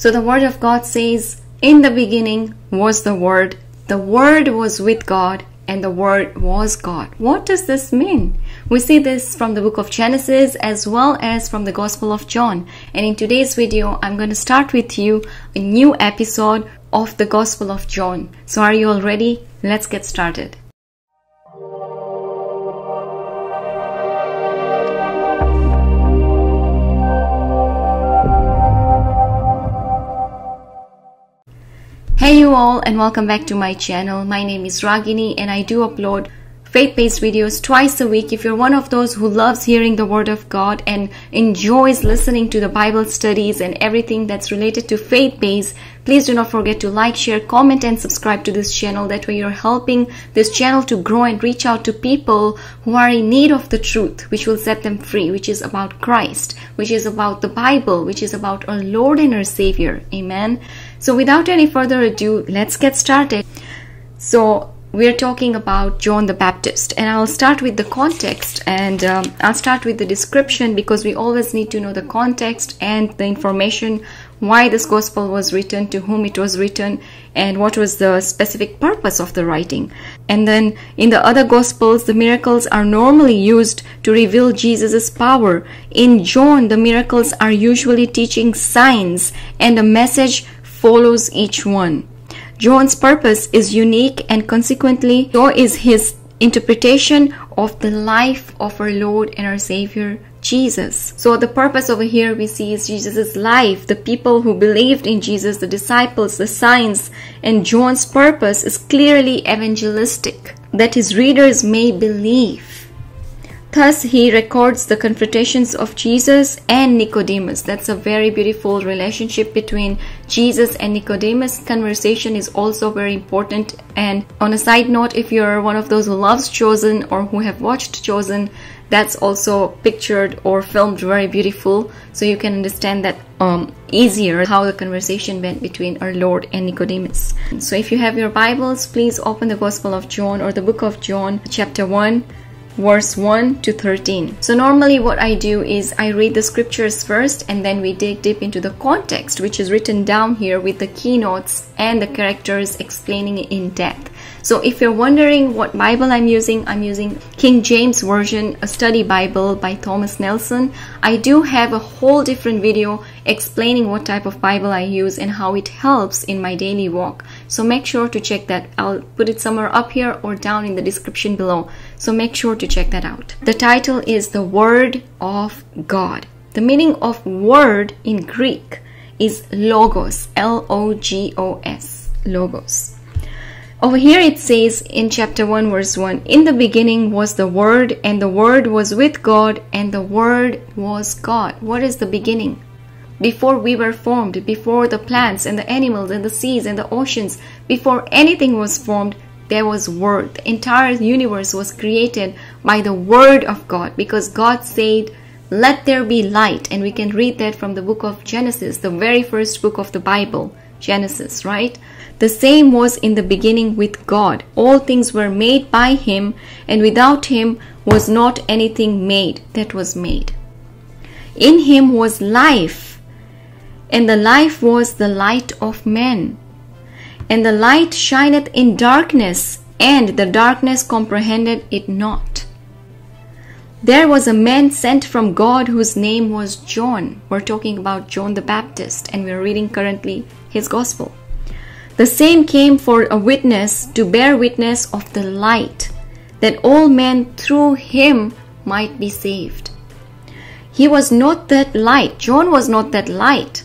So the Word of God says, in the beginning was the Word was with God, and the Word was God. What does this mean? We see this from the book of Genesis as well as from the Gospel of John. And in today's video, I'm going to start with you a new episode of the Gospel of John. So are you all ready? Let's get started. Hey you all, and welcome back to my channel. My name is Ragini and I do upload faith-based videos twice a week. If you're one of those who loves hearing the Word of God and enjoys listening to the Bible studies and everything that's related to faith-based, please do not forget to like, share, comment and subscribe to this channel. That way you're helping this channel to grow and reach out to people who are in need of the truth, which will set them free, which is about Christ, which is about the Bible, which is about our Lord and our Savior. Amen. So without any further ado, let's get started. So we're talking about John the Baptist, and I'll start with the context, and I'll start with the description, because we always need to know the context and the information, why this gospel was written, to whom it was written, and what was the specific purpose of the writing. And then in the other gospels, the miracles are normally used to reveal Jesus's power. In John, the miracles are usually teaching signs, and a message follows each one. John's purpose is unique, and consequently so is his interpretation of the life of our Lord and our Savior Jesus. So the purpose over here we see is Jesus's life, the people who believed in Jesus, the disciples, the signs, and John's purpose is clearly evangelistic, that his readers may believe. Thus, he records the confrontations of Jesus and Nicodemus. That's a very beautiful relationship between Jesus and Nicodemus. Conversation is also very important. And on a side note, if you're one of those who loves Chosen or who have watched Chosen, that's also pictured or filmed very beautiful. So you can understand that easier how the conversation went between our Lord and Nicodemus. So if you have your Bibles, please open the Gospel of John or the book of John, chapter 1. Verse 1 to 13. So normally what I do is I read the scriptures first, and then we dig deep into the context, which is written down here with the keynotes and the characters explaining it in depth. So if you're wondering what Bible I'm using King James Version, a study Bible by Thomas Nelson. I do have a whole different video explaining what type of Bible I use and how it helps in my daily walk. So make sure to check that. I'll put it somewhere up here or down in the description below. So make sure to check that out. The title is The Word of God. The meaning of word in Greek is logos, L-O-G-O-S, logos. Over here it says in chapter 1 verse 1, in the beginning was the Word, and the Word was with God, and the Word was God. What is the beginning? Before we were formed, before the plants and the animals and the seas and the oceans, before anything was formed, there was Word. The entire universe was created by the Word of God, because God said, let there be light. And we can read that from the book of Genesis, the very first book of the Bible, Genesis, right? The same was in the beginning with God. All things were made by Him, and without Him was not anything made that was made. In Him was life, and the life was the light of men. And the light shineth in darkness, and the darkness comprehended it not. There was a man sent from God whose name was John. We're talking about John the Baptist, and we're reading currently his gospel. The same came for a witness, to bear witness of the light, that all men through him might be saved. He was not that light. John was not that light,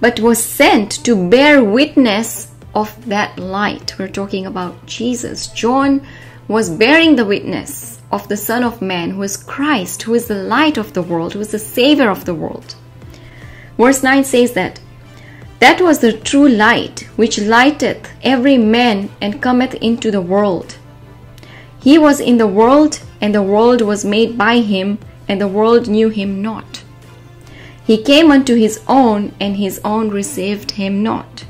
but was sent to bear witness of that light. We're talking about Jesus. John was bearing the witness of the Son of Man, who is Christ, who is the light of the world, who is the Savior of the world. Verse 9 says that, that was the true light, which lighteth every man and cometh into the world. He was in the world, and the world was made by him, and the world knew him not. He came unto his own, and his own received him not.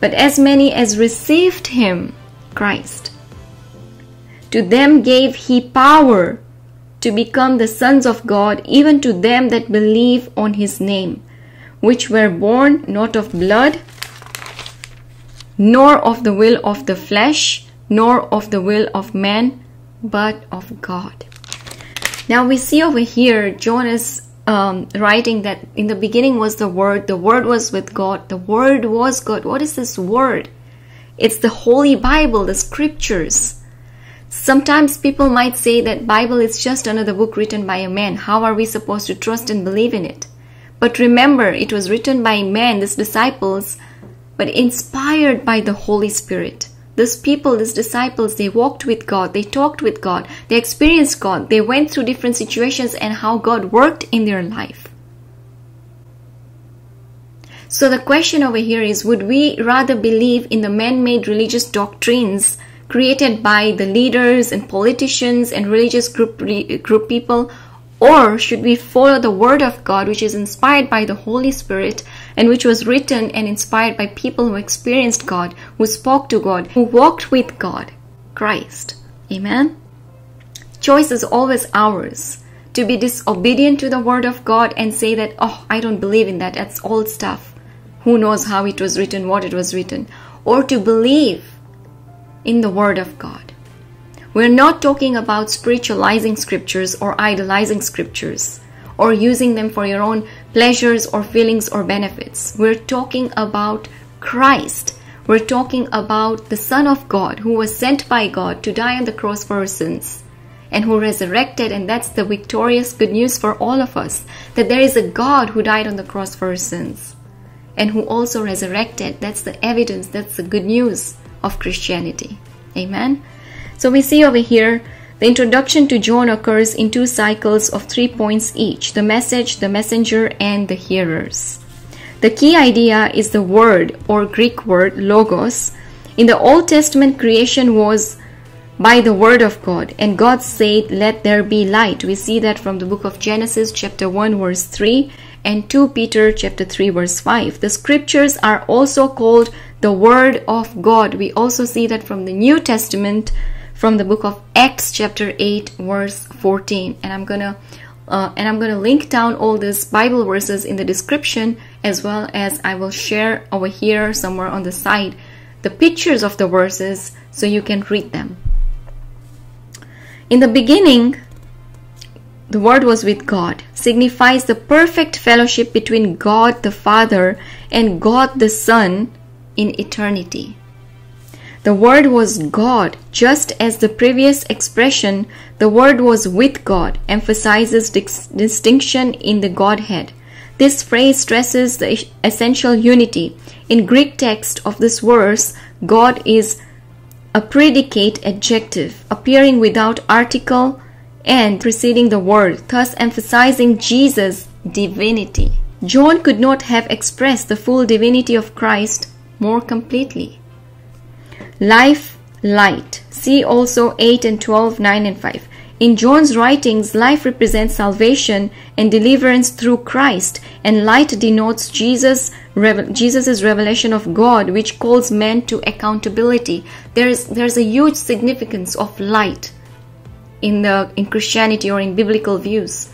But as many as received him, Christ, to them gave he power to become the sons of God, even to them that believe on his name, which were born not of blood, nor of the will of the flesh, nor of the will of man, but of God. Now we see over here, John is writing that in the beginning was the Word was with God, the Word was God. What is this Word? It's the Holy Bible, the Scriptures. Sometimes people might say that Bible is just another book written by a man. How are we supposed to trust and believe in it? But remember, it was written by men, these disciples, but inspired by the Holy Spirit. These people, these disciples, they walked with God, they talked with God, they experienced God, they went through different situations and how God worked in their life. So the question over here is, would we rather believe in the man-made religious doctrines created by the leaders and politicians and religious group people, or should we follow the Word of God, which is inspired by the Holy Spirit and which was written and inspired by people who experienced God, who spoke to God, who walked with God, Christ? Amen. Choice is always ours. To be disobedient to the Word of God and say that, oh, I don't believe in that, that's old stuff, who knows how it was written, what it was written, or to believe in the Word of God. We're not talking about spiritualizing scriptures or idolizing scriptures or using them for your own pleasures or feelings or benefits. We're talking about Christ. We're talking about the Son of God, who was sent by God to die on the cross for our sins and who resurrected, and that's the victorious good news for all of us, that there is a God who died on the cross for our sins and who also resurrected. That's the evidence, that's the good news of Christianity. Amen. So we see over here, the introduction to John occurs in two cycles of 3 points each: the message, the messenger, and the hearers. The key idea is the word, or Greek word logos. In the Old Testament, creation was by the Word of God, and God said, let there be light. We see that from the book of Genesis chapter 1 verse 3 and 2 Peter chapter 3 verse 5. The scriptures are also called the Word of God. We also see that from the New Testament, from the book of Acts chapter 8 verse 14. And I'm gonna link down all these Bible verses in the description, as well as I will share over here somewhere on the side the pictures of the verses so you can read them. In the beginning, the Word was with God signifies the perfect fellowship between God the Father and God the Son in eternity. The Word was God, just as the previous expression, the Word was with God, emphasizes distinction in the Godhead. This phrase stresses the essential unity. In Greek text of this verse, God is a predicate adjective appearing without article and preceding the word, thus emphasizing Jesus' divinity. John could not have expressed the full divinity of Christ more completely. Life, light. See also 8 and 12, 9 and 5. In John's writings, life represents salvation and deliverance through Christ, and light denotes Jesus's revelation of God, which calls men to accountability. There's a huge significance of light in Christianity or in biblical views,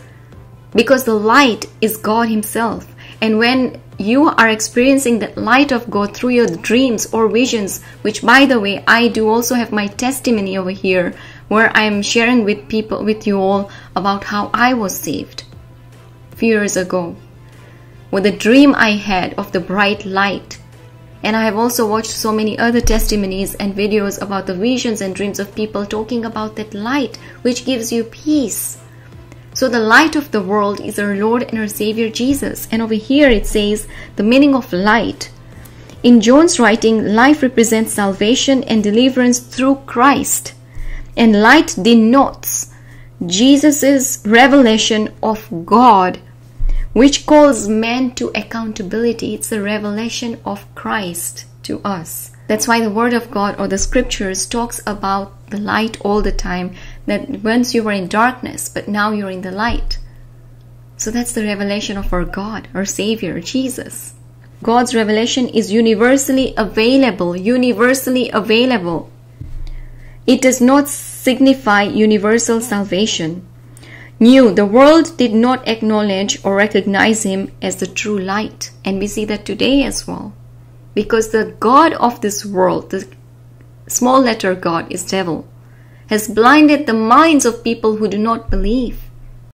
because the light is God Himself. And when you are experiencing that light of God through your dreams or visions, which, by the way, I do also have my testimony over here, where I am sharing with you all about how I was saved a few years ago, with a dream I had of the bright light. And I have also watched so many other testimonies and videos about the visions and dreams of people talking about that light, which gives you peace. So the light of the world is our Lord and our Savior Jesus. And over here it says the meaning of light. In John's writing, life represents salvation and deliverance through Christ, and light denotes Jesus's revelation of God, which calls men to accountability. It's the revelation of Christ to us. That's why the Word of God, or the Scriptures, talks about the light all the time, that once you were in darkness, but now you're in the light. So that's the revelation of our God, our Savior, Jesus. God's revelation is universally available, universally available. It does not signify universal salvation. knew. The world did not acknowledge or recognize him as the true light. And we see that today as well. Because the god of this world, the small letter god is devil, has blinded the minds of people who do not believe.